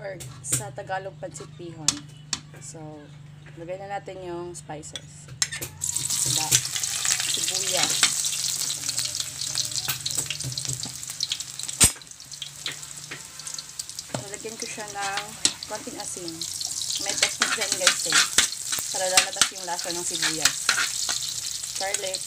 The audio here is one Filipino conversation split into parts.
or sa Tagalog pancit bihon. So, lagay na natin yung spices. Diba? Sibuyas. Nalagyan ko siya ng konting asin. May technique dyan guys eh. Para lalabas yung lasa ng sibuyas. Garlic.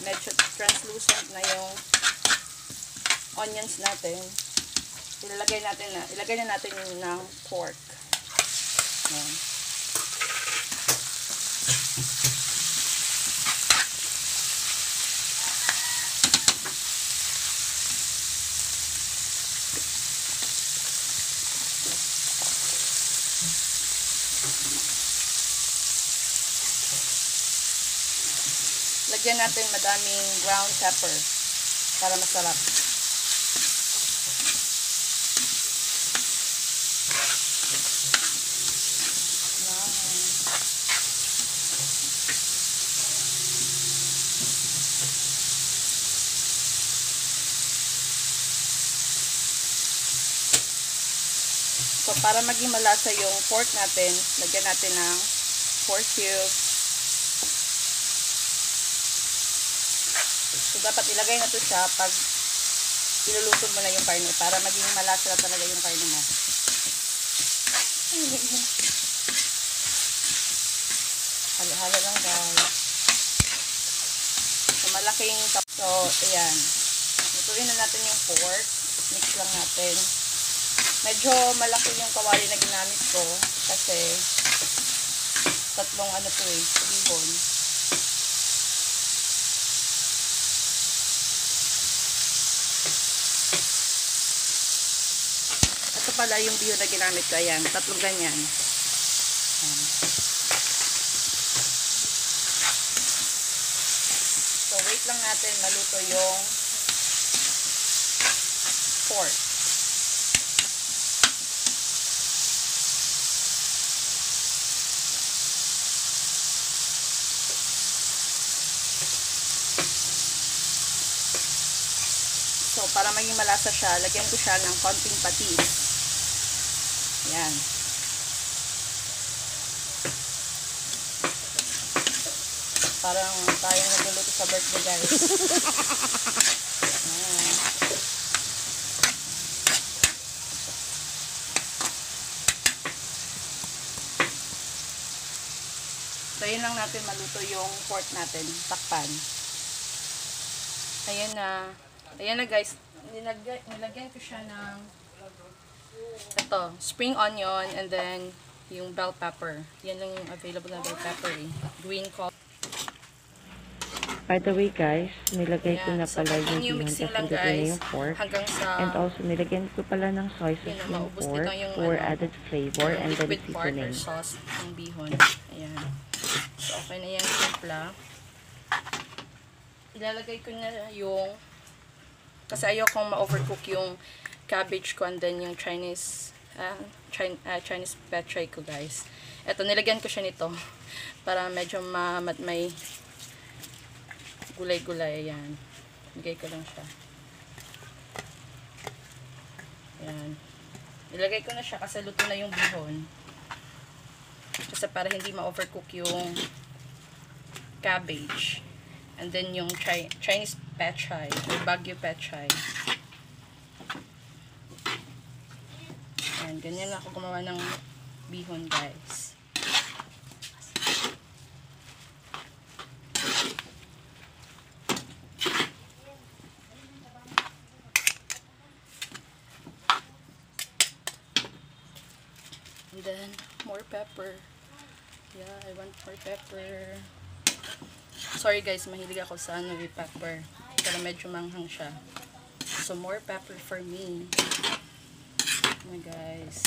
Medyo translucent na yung onions natin. Ilagay na natin yung ng pork. Ayan. Lagyan natin madaming ground pepper para masarap. So, para maging malasa yung pork natin, lagyan natin ng pork cubes. So, dapat ilagay na to siya pag iluluto mo na yung karne para maging malasa talaga yung karne mo. Halo-halo lang guys. So, malaking So, ayan. Lutuin na natin yung pork. Mix lang natin. Medyo malaki yung kawali na ginamit ko kasi tatlong ano to eh, bihon. Pala yung bihon na ginamit ko. Ayan, tatlong ganyan. So, wait lang natin maluto yung pork. So, para maging malasa siya, lagyan ko siya ng konting patis. Ayan. Parang tayong nagluluto sa birthday guys. Ayan. So, yun lang natin maluto yung pork natin. Takpan. Ayan na. Ayan na guys. Nilagyan ko siya ng ito, spring onion and then yung bell pepper. Yan lang yung available na bell pepper eh. Green color. By the way guys, nilagay ko na pala yung bihon at yung pork. And also nilagyan ko pala ng soy sauce yung pork for added flavor and then seasoning. Sauce ng bihon. Ayan. So, okay na yan. Simpla. Ilalagay ko na yung kasi ayokong ma-overcook yung cabbage ko and then yung Chinese petchay ko guys. Eto, nilagyan ko siya nito para medyo may gulay-gulay. Ayan. Ilagay ko lang siya. Ayan. Ilagay ko na siya kasi luto na yung bihon. Kasi para hindi ma-overcook yung cabbage. And then yung Chinese petchay or Baguio petchay. Ganyan lang ako gumawa ng bihon guys. And then more pepper. Yeah, I want more pepper. Sorry guys, mahilig ako sa ano, pepper. Pero medyo manghang siya. So more pepper for me. Oh my guys.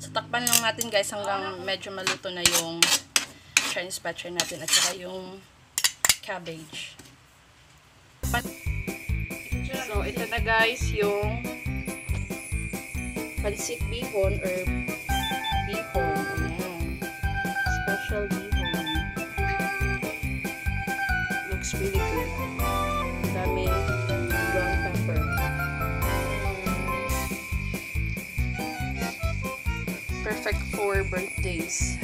So, takpan lang natin guys hanggang medyo maluto na yung Chinese patchy natin at saka yung cabbage. So, ito na guys yung Pancit bihon or bihon. Ayan. Special bihon. Looks really good. Daming brown pepper. Perfect for birthdays.